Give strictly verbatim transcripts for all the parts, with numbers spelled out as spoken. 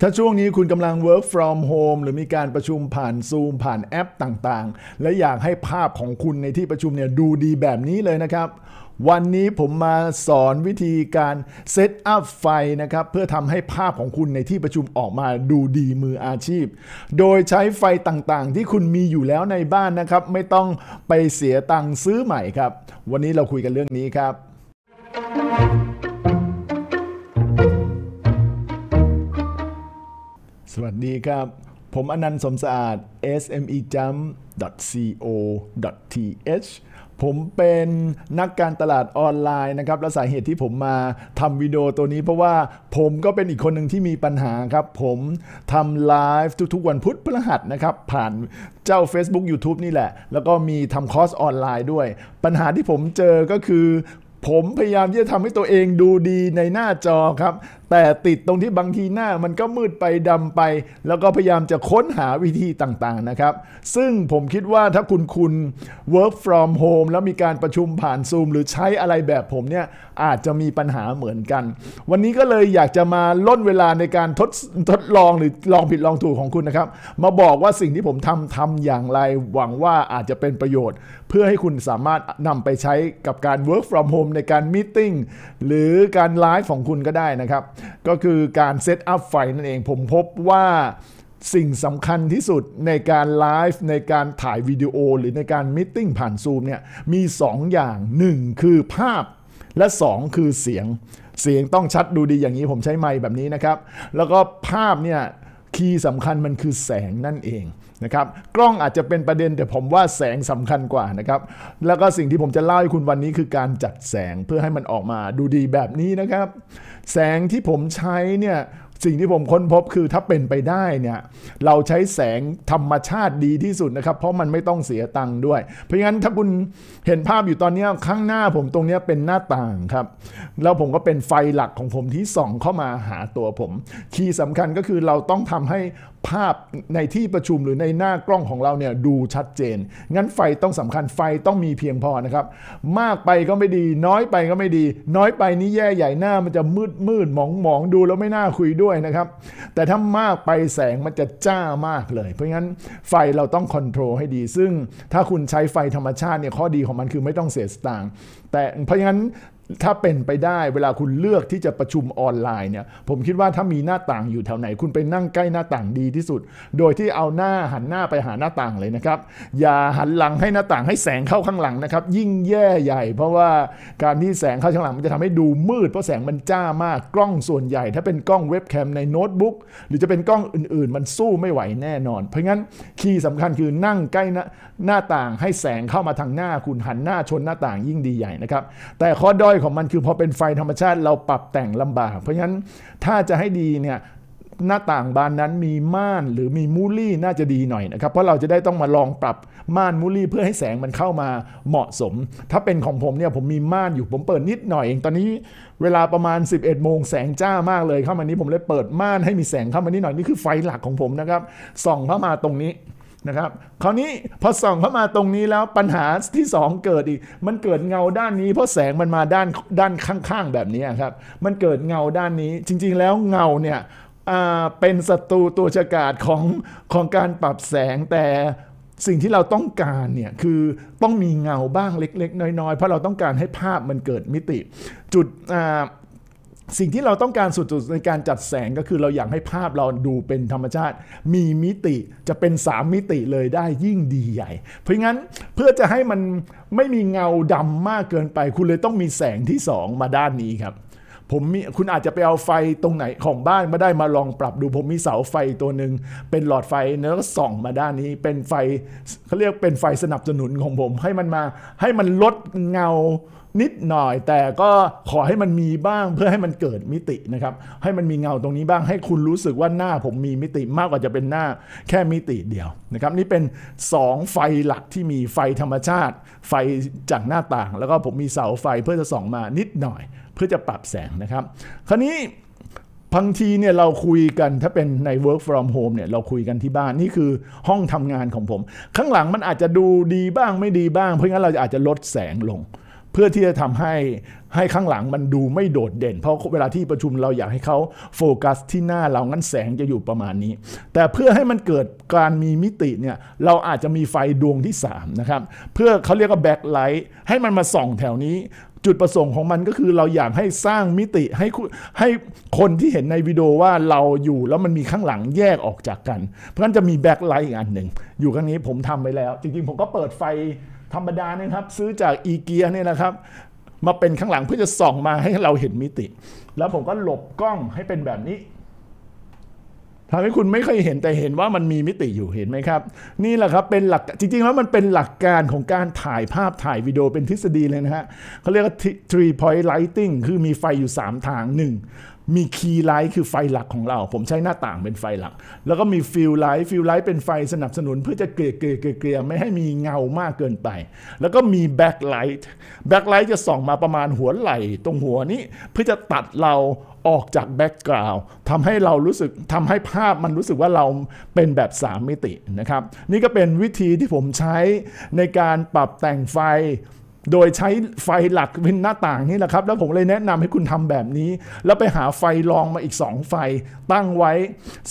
ถ้าช่วงนี้คุณกำลัง work from home หรือมีการประชุมผ่าน Zoom ผ่านแอปต่างๆและอยากให้ภาพของคุณในที่ประชุมเนี่ยดูดีแบบนี้เลยนะครับวันนี้ผมมาสอนวิธีการเซตอัพไฟนะครับเพื่อทำให้ภาพของคุณในที่ประชุมออกมาดูดีมืออาชีพโดยใช้ไฟต่างๆที่คุณมีอยู่แล้วในบ้านนะครับไม่ต้องไปเสียตังค์ซื้อใหม่ครับวันนี้เราคุยกันเรื่องนี้ครับสวัสดีครับผมอนันต์สมสะอาด เอส เอ็ม อี จัมป์ ดอท โค ดอท ที เอช ผมเป็นนักการตลาดออนไลน์นะครับและสาเหตุที่ผมมาทำวิดีโอตัวนี้เพราะว่าผมก็เป็นอีกคนหนึ่งที่มีปัญหาครับผมทำไลฟ์ทุกๆวันพุธพฤหัสนะครับผ่านเจ้า Facebook YouTube นี่แหละแล้วก็มีทำคอร์สออนไลน์ด้วยปัญหาที่ผมเจอก็คือผมพยายามที่จะทำให้ตัวเองดูดีในหน้าจอครับแต่ติดตรงที่บางทีหน้ามันก็มืดไปดำไปแล้วก็พยายามจะค้นหาวิธีต่างๆนะครับซึ่งผมคิดว่าถ้าคุณคุณ work from home แล้วมีการประชุมผ่าน Zoom หรือใช้อะไรแบบผมเนี่ยอาจจะมีปัญหาเหมือนกันวันนี้ก็เลยอยากจะมาล่นเวลาในการทดทดลองหรือลองผิดลองถูกของคุณนะครับมาบอกว่าสิ่งที่ผมทำทำอย่างไรหวังว่าอาจจะเป็นประโยชน์เพื่อให้คุณสามารถนำไปใช้กับการ work from home ในการมีตติ้งหรือการไลฟ์ของคุณก็ได้นะครับก็คือการเซตอัพไฟนั่นเองผมพบว่าสิ่งสำคัญที่สุดในการไลฟ์ในการถ่ายวิดีโอหรือในการมีตติ้งผ่าน Zoom เนี่ยมีสองอย่างหนึ่งคือภาพและสองคือเสียงเสียงต้องชัดดูดีอย่างนี้ผมใช้ไมค์แบบนี้นะครับแล้วก็ภาพเนี่ยคีย์สำคัญมันคือแสงนั่นเองนะครับกล้องอาจจะเป็นประเด็นแต่ผมว่าแสงสำคัญกว่านะครับแล้วก็สิ่งที่ผมจะเล่าให้คุณวันนี้คือการจัดแสงเพื่อให้มันออกมาดูดีแบบนี้นะครับแสงที่ผมใช้เนี่ยสิ่งที่ผมค้นพบคือถ้าเป็นไปได้เนี่ยเราใช้แสงธรรมชาติดีที่สุดนะครับเพราะมันไม่ต้องเสียตังค์ด้วยเพราะงั้นถ้าคุณเห็นภาพอยู่ตอนนี้ข้างหน้าผมตรงนี้เป็นหน้าต่างครับแล้วผมก็เป็นไฟหลักของผมที่ส่องเข้ามาหาตัวผมคีย์สำคัญก็คือเราต้องทำให้ภาพในที่ประชุมหรือในหน้ากล้องของเราเนี่ยดูชัดเจนงั้นไฟต้องสำคัญไฟต้องมีเพียงพอนะครับมากไปก็ไม่ดีน้อยไปก็ไม่ดีน้อยไปนี่แย่ใหญ่หน้ามันจะมืดมืดหมองหมองดูแล้วไม่น่าคุยด้วยนะครับแต่ถ้ามากไปแสงมันจะจ้ามากเลยเพราะงั้นไฟเราต้องคอนโทรลให้ดีซึ่งถ้าคุณใช้ไฟธรรมชาติเนี่ยข้อดีของมันคือไม่ต้องเสียสตางค์แต่เพราะงั้นถ้าเป็นไปได้เวลาคุณเลือกที่จะประชุมออนไลน์เนี่ยผมคิดว่าถ้ามีหน้าต่างอยู่แถวไหนคุณไปนั่งใกล้หน้าต่างดีที่สุดโดยที่เอาหน้าหันหน้าไปหาหน้าต่างเลยนะครับอย่าหันหลังให้หน้าต่างให้แสงเข้าข้างหลังนะครับยิ่งแย่ใหญ่เพราะว่าการที่แสงเข้าข้างหลังมันจะทำให้ดูมืดเพราะแสงมันจ้ามากกล้องส่วนใหญ่ถ้าเป็นกล้องเว็บแคมในโน้ตบุ๊กหรือจะเป็นกล้องอื่นๆมันสู้ไม่ไหวแน่นอนเพราะงั้นคีย์สำคัญคือนั่งใกล้หน้าต่างให้แสงเข้ามาทางหน้าคุณหันหน้าชนหน้าต่างยิ่งดีใหญ่นะครับแต่ข้อด้อยของมันคือพอเป็นไฟธรรมชาติเราปรับแต่งลำบากเพราะฉะนั้นถ้าจะให้ดีเนี่ยหน้าต่างบานนั้นมีม่านหรือมีมูลี่น่าจะดีหน่อยนะครับเพราะเราจะได้ต้องมาลองปรับม่านมูลี่เพื่อให้แสงมันเข้ามาเหมาะสมถ้าเป็นของผมเนี่ยผมมีม่านอยู่ผมเปิดนิดหน่อยเองตอนนี้เวลาประมาณสิบเอ็ดโมงแสงจ้ามากเลยเข้ามานี้ผมเลยเปิดม่านให้มีแสงเข้ามานิดหน่อยนี่คือไฟหลักของผมนะครับส่องเข้ามาตรงนี้นะครับคราวนี้พอส่องเข้ามาตรงนี้แล้วปัญหาที่สองเกิดอีกมันเกิดเงาด้านนี้เพราะแสงมันมาด้านด้านข้างๆแบบนี้ครับมันเกิดเงาด้านนี้จริงๆแล้วเงาเนี่ยเป็นศัตรูตัวฉกาจของของการปรับแสงแต่สิ่งที่เราต้องการเนี่ยคือต้องมีเงาบ้างเล็กๆน้อยๆเพราะเราต้องการให้ภาพมันเกิดมิติจุดสิ่งที่เราต้องการสุดๆในการจัดแสงก็คือเราอยากให้ภาพเราดูเป็นธรรมชาติมีมิติจะเป็นสามมิติเลยได้ยิ่งดีใหญ่เพราะงั้นเพื่อจะให้มันไม่มีเงาดำมากเกินไปคุณเลยต้องมีแสงที่สองมาด้านนี้ครับผมมีคุณอาจจะไปเอาไฟตรงไหนของบ้านมาได้มาลองปรับดูผมมีเสาไฟตัวหนึ่งเป็นหลอดไฟแล้วก็ส่องมาด้านนี้เป็นไฟเขาเรียกเป็นไฟสนับสนุนของผมให้มันมาให้มันลดเงานิดหน่อยแต่ก็ขอให้มันมีบ้างเพื่อให้มันเกิดมิตินะครับให้มันมีเงาตรงนี้บ้างให้คุณรู้สึกว่าหน้าผมมีมิติมากกว่าจะเป็นหน้าแค่มิติเดียวนะครับนี่เป็นสองไฟหลักที่มีไฟธรรมชาติไฟจากหน้าต่างแล้วก็ผมมีเสาไฟเพื่อจะส่องมานิดหน่อยเพื่อจะปรับแสงนะครับคราวนี้บางทีเนี่ยเราคุยกันถ้าเป็นใน work from home เนี่ยเราคุยกันที่บ้านนี่คือห้องทำงานของผมข้างหลังมันอาจจะดูดีบ้างไม่ดีบ้างเพราะงั้นเราอาจจะลดแสงลง เพื่อที่จะทำให้ให้ข้างหลังมันดูไม่โดดเด่นเพราะเวลาที่ประชุมเราอยากให้เขาโฟกัสที่หน้าเรางั้นแสงจะอยู่ประมาณนี้แต่เพื่อให้มันเกิดการมีมิติเนี่ยเราอาจจะมีไฟดวงที่สามนะครับเพื่อเขาเรียกว่าแบ็คไลท์ให้มันมาส่องแถวนี้จุดประสงค์ของมันก็คือเราอยากให้สร้างมิติให้ให้คนที่เห็นในวิดีโอว่าเราอยู่แล้วมันมีข้างหลังแยกออกจากกันเพราะฉะนั้นจะมีแบ็คไลท์อีกอันหนึ่งอยู่ข้างนี้ผมทำไปแล้วจริงๆผมก็เปิดไฟธรรมดานะครับซื้อจากอีเกียเนี่ยนะครับมาเป็นข้างหลังเพื่อจะส่องมาให้เราเห็นมิติแล้วผมก็หลบกล้องให้เป็นแบบนี้ทำให้คุณไม่เคยเห็นแต่เห็นว่ามันมีมิติอยู่เห็นไหมครับนี่แหละครับเป็นหลักจริงๆแล้วมันเป็นหลักการของการถ่ายภาพถ่ายวิดีโอเป็นทฤษฎีเลยนะฮะเขาเรียกว่า three point lighting คือมีไฟอยู่สามทางหนึ่งมีคีย์ไลท์คือไฟหลักของเราผมใช้หน้าต่างเป็นไฟหลักแล้วก็มีฟิลไลท์ฟิลไลท์เป็นไฟสนับสนุนเพื่อจะเกลี่ยเกลี่ยเกลี่ยไม่ให้มีเงามากเกินไปแล้วก็มีแบ็คไลท์แบ็คไลท์จะส่องมาประมาณหัวไหล่ตรงหัวนี้เพื่อจะตัดเราออกจากแบ็คกราวด์ทำให้เรารู้สึกทำให้ภาพมันรู้สึกว่าเราเป็นแบบสามมิตินะครับนี่ก็เป็นวิธีที่ผมใช้ในการปรับแต่งไฟโดยใช้ไฟหลักเป็นหน้าต่างนี่แหละครับแล้วผมเลยแนะนำให้คุณทำแบบนี้แล้วไปหาไฟรองมาอีกสองไฟตั้งไว้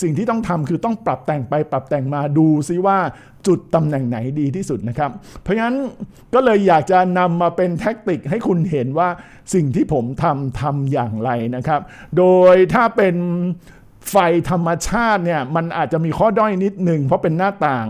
สิ่งที่ต้องทำคือต้องปรับแต่งไปปรับแต่งมาดูซิว่าจุดตำแหน่งไหนดีที่สุดนะครับเพราะงั้นก็เลยอยากจะนำมาเป็นแท็กติกให้คุณเห็นว่าสิ่งที่ผมทำทำอย่างไรนะครับโดยถ้าเป็นไฟธรรมชาติเนี่ยมันอาจจะมีข้อด้อยนิดหนึ่งเพราะเป็นหน้าต่าง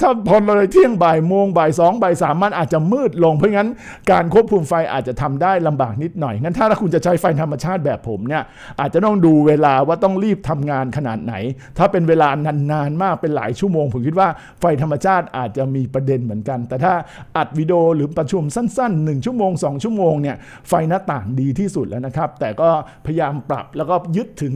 ถ้าพอเลยเที่ยงบ่ายโมงบ่ายสองบ่ายสามมันอาจจะมืดลงเพราะงั้นการควบคุมไฟอาจจะทำได้ลำบากนิดหน่อยงั้นถ้าคุณจะใช้ไฟธรรมชาติแบบผมเนี่ยอาจจะต้องดูเวลาว่าต้องรีบทำงานขนาดไหนถ้าเป็นเวลานานๆมากเป็นหลายชั่วโมงผมคิดว่าไฟธรรมชาติอาจจะมีประเด็นเหมือนกันแต่ถ้าอัดวิดีโอหรือประชุมสั้นๆหนึ่งชั่วโมงสองชั่วโมงเนี่ยไฟหน้าต่างดีที่สุดแล้วนะครับแต่ก็พยายามปรับแล้วก็ยึดถึง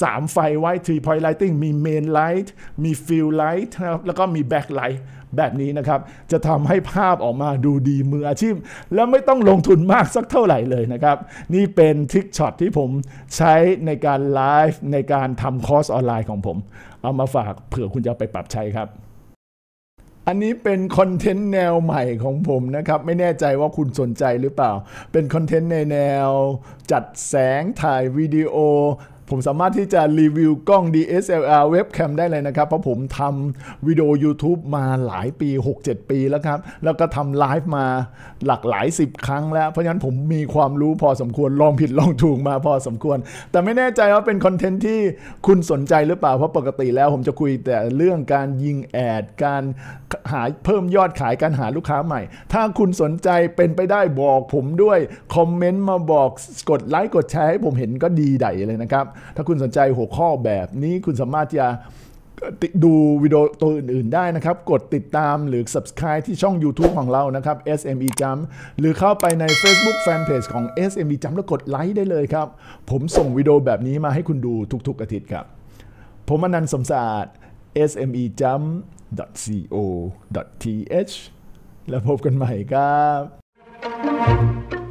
สามไฟไว้ three point lighting มี main light มี fill light แล้วก็มีแบ็คไลท์แบบนี้นะครับจะทำให้ภาพออกมาดูดีมืออาชีพและไม่ต้องลงทุนมากสักเท่าไหร่เลยนะครับนี่เป็นทริคช็อตที่ผมใช้ในการไลฟ์ในการทำคอร์สออนไลน์ของผมเอามาฝากเผื่อคุณจะไปปรับใช้ครับอันนี้เป็นคอนเทนต์แนวใหม่ของผมนะครับไม่แน่ใจว่าคุณสนใจหรือเปล่าเป็นคอนเทนต์ในแนวจัดแสงถ่ายวิดีโอผมสามารถที่จะรีวิวกล้อง ดี เอส แอล อาร์ Webcam ได้เลยนะครับเพราะผมทำวิดีโอ YouTube มาหลายปี หกเจ็ด ปีแล้วครับแล้วก็ทำไลฟ์มาหลากหลายสิบครั้งแล้วเพราะฉะนั้นผมมีความรู้พอสมควรลองผิดลองถูกมาพอสมควรแต่ไม่แน่ใจว่าเป็นคอนเทนต์ที่คุณสนใจหรือเปล่าเพราะปกติแล้วผมจะคุยแต่เรื่องการยิงแอดการหาเพิ่มยอดขายการหาลูกค้าใหม่ถ้าคุณสนใจเป็นไปได้บอกผมด้วยคอมเมนต์มาบอกกดไลค์กดแชร์ให้ผมเห็นก็ดีใดเลยนะครับถ้าคุณสนใจหัวข้อแบบนี้คุณสามารถจะดูวิดีโอตัวอื่นๆได้นะครับกดติดตามหรือ subscribe ที่ช่อง YouTube ของเรานะครับ เอส เอ็ม อี Jump หรือเข้าไปใน Facebook Fanpage ของ เอส เอ็ม อี Jump แล้วกดไลค์ได้เลยครับผมส่งวิดีโอแบบนี้มาให้คุณดูทุกๆอาทิตย์ครับผมอนันต์ สมสะอาด เอส เอ็ม อี จัมพ์ ดอท ซี โอ ดอท ที เอช แล้วพบกันใหม่ครับ